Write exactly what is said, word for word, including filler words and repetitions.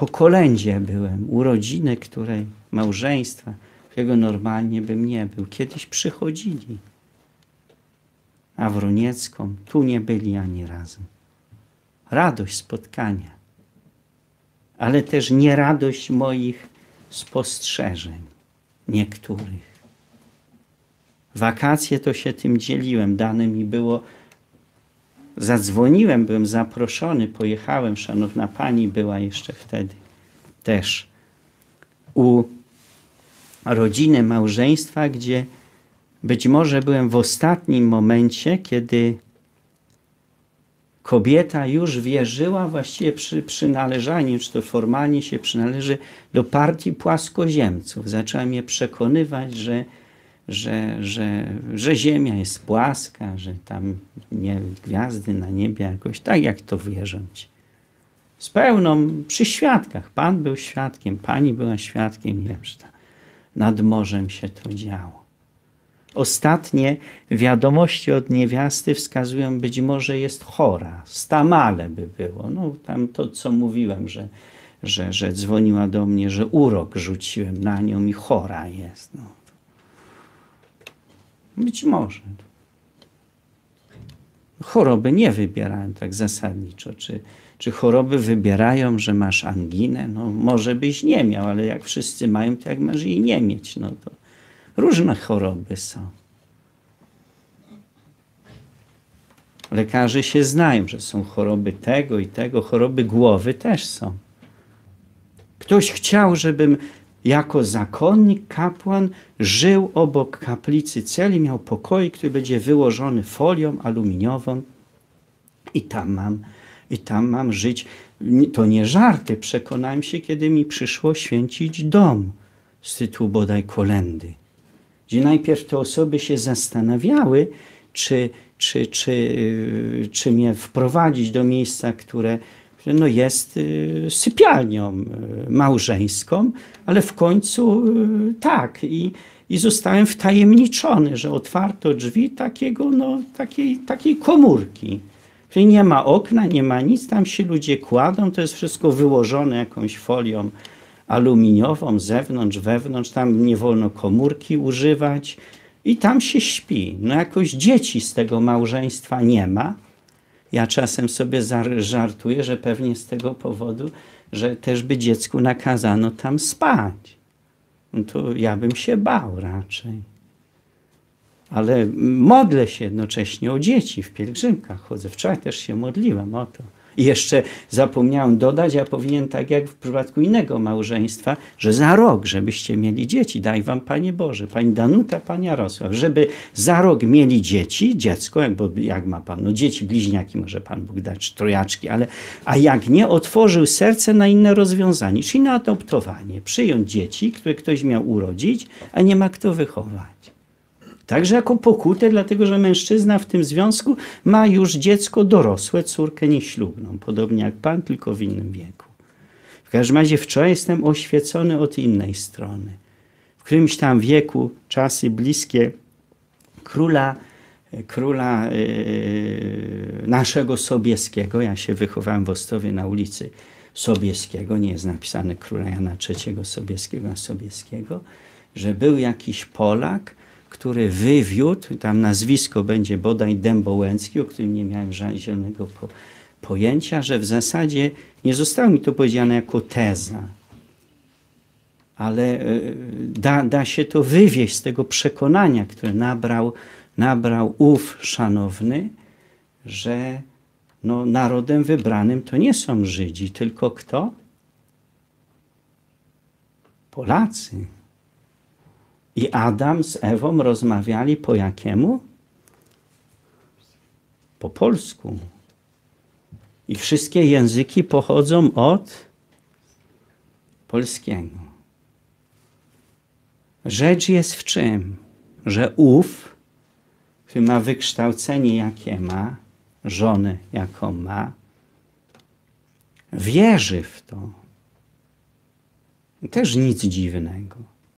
po kolędzie byłem, urodziny której, małżeństwa, którego normalnie bym nie był. Kiedyś przychodzili, a Wroniecką tu nie byli ani razem. Radość spotkania, ale też nie radość moich spostrzeżeń niektórych. Wakacje to się tym dzieliłem, dane mi było, zadzwoniłem, byłem zaproszony, pojechałem, szanowna pani była jeszcze wtedy też u rodziny, małżeństwa, gdzie być może byłem w ostatnim momencie, kiedy kobieta już wierzyła właściwie przy przynależaniu, czy to formalnie się przynależy do partii płaskoziemców. Zaczęła mnie przekonywać, że Że, że, że Ziemia jest płaska, że tam nie, gwiazdy na niebie jakoś, tak jak to wierząc. Z pełną, przy świadkach. Pan był świadkiem, pani była świadkiem, nie wiem, że nad morzem się to działo. Ostatnie wiadomości od niewiasty wskazują, być może jest chora, stamale by było. No tam to, co mówiłem, że, że, że dzwoniła do mnie, że urok rzuciłem na nią i chora jest, no. Być może. Choroby nie wybierają tak zasadniczo. Czy, czy choroby wybierają, że masz anginę? No może byś nie miał, ale jak wszyscy mają, to jak masz jej nie mieć? No to różne choroby są. Lekarze się znają, że są choroby tego i tego. Choroby głowy też są. Ktoś chciał, żebym jako zakonnik, kapłan żył obok kaplicy celi, miał pokój, który będzie wyłożony folią aluminiową i tam mam, i tam mam żyć. To nie żarty, przekonałem się, kiedy mi przyszło święcić dom z tytułu bodaj kolędy, gdzie najpierw te osoby się zastanawiały, czy, czy, czy, yy, czy mnie wprowadzić do miejsca, które no jest sypialnią małżeńską, ale w końcu tak. I, i zostałem wtajemniczony, że otwarto drzwi takiego, no, takiej, takiej komórki. Czyli nie ma okna, nie ma nic, tam się ludzie kładą, to jest wszystko wyłożone jakąś folią aluminiową, zewnątrz, wewnątrz, tam nie wolno komórki używać i tam się śpi. No jakoś dzieci z tego małżeństwa nie ma. Ja czasem sobie żartuję, że pewnie z tego powodu, że też by dziecku nakazano tam spać. No to ja bym się bał raczej. Ale modlę się jednocześnie o dzieci, w pielgrzymkach chodzę. Wczoraj też się modliłem o to. I jeszcze zapomniałem dodać, ja powinien tak jak w przypadku innego małżeństwa, że za rok, żebyście mieli dzieci, daj wam Panie Boże, Pani Danuta, Pani Jarosław, żeby za rok mieli dzieci, dziecko, jak, bo jak ma Pan, no dzieci, bliźniaki może Pan Bóg dać, trojaczki, ale a jak nie, otworzył serce na inne rozwiązanie, czyli na adoptowanie, przyjąć dzieci, które ktoś miał urodzić, a nie ma kto wychować. Także jako pokutę, dlatego że mężczyzna w tym związku ma już dziecko dorosłe, córkę nieślubną, podobnie jak pan, tylko w innym wieku. W każdym razie wczoraj jestem oświecony od innej strony. W którymś tam wieku, czasy bliskie króla, króla yy, naszego Sobieskiego, ja się wychowałem w Ostrowie na ulicy Sobieskiego, nie jest napisane króla Jana trzeciego Sobieskiego, a Sobieskiego, że był jakiś Polak, który wywiódł, tam nazwisko będzie bodaj Dębołęcki, o którym nie miałem żadnego po, pojęcia, że w zasadzie nie zostało mi to powiedziane jako teza, ale da, da się to wywieźć z tego przekonania, które nabrał, nabrał ów szanowny, że no, narodem wybranym to nie są Żydzi, tylko kto? Polacy. I Adam z Ewą rozmawiali po jakiemu? Po polsku. I wszystkie języki pochodzą od polskiego. Rzecz jest w czym? Że ów, który ma wykształcenie jakie ma, żonę jaką ma, wierzy w to. Też nic dziwnego.